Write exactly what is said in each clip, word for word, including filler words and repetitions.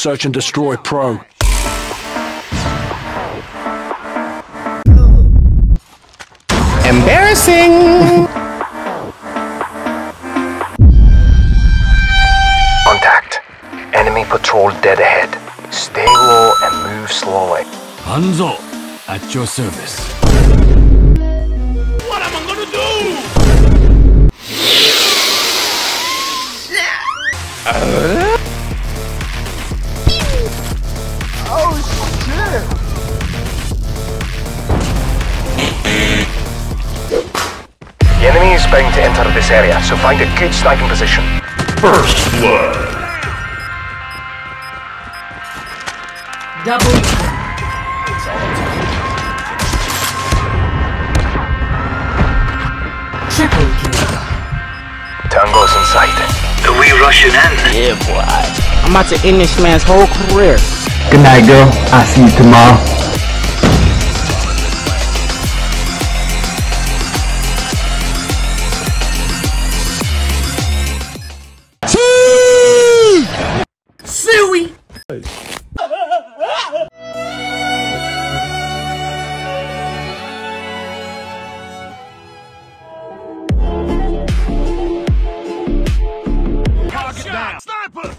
Search and Destroy Pro. Embarrassing! Contact. Enemy patrol dead ahead. Stay low and move slowly. Hanzo, at your service. What am I gonna do? Uh? Bound to enter this area, so find a good sniping position. First blood. Double. It's all triple kill. Tango's in sight. The wee Russian end. Yeah, boy. I'm about to end this man's whole career. Good night, girl. I'll see you tomorrow. Sniper!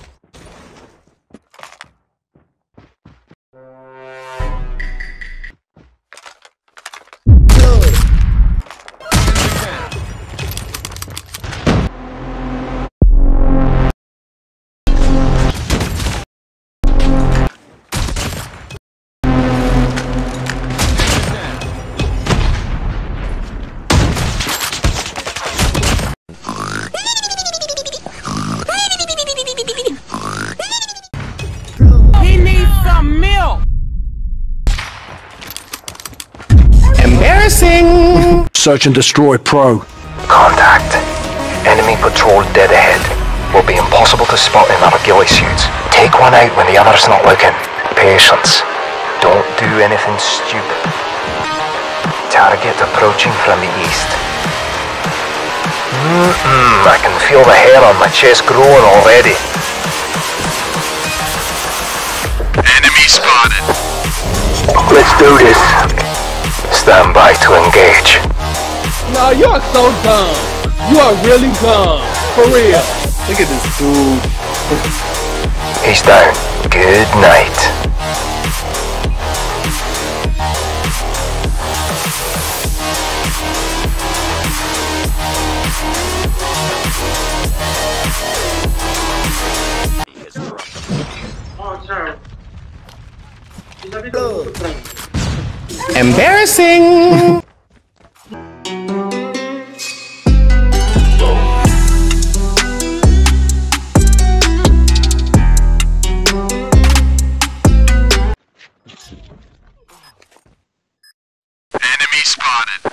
Search and Destroy Pro. Contact. Enemy patrol dead ahead. Will be impossible to spot in our ghillie suits. Take one out when the other's not looking. Patience. Don't do anything stupid. Target approaching from the east. Mm-mm. I can feel the hair on my chest growing already. Enemy spotted. Let's do this. Stand by to engage. Nah, you are so dumb. You are really dumb. For real. Look at this dude. He's down. Good night. Oh, embarrassing! Spotted.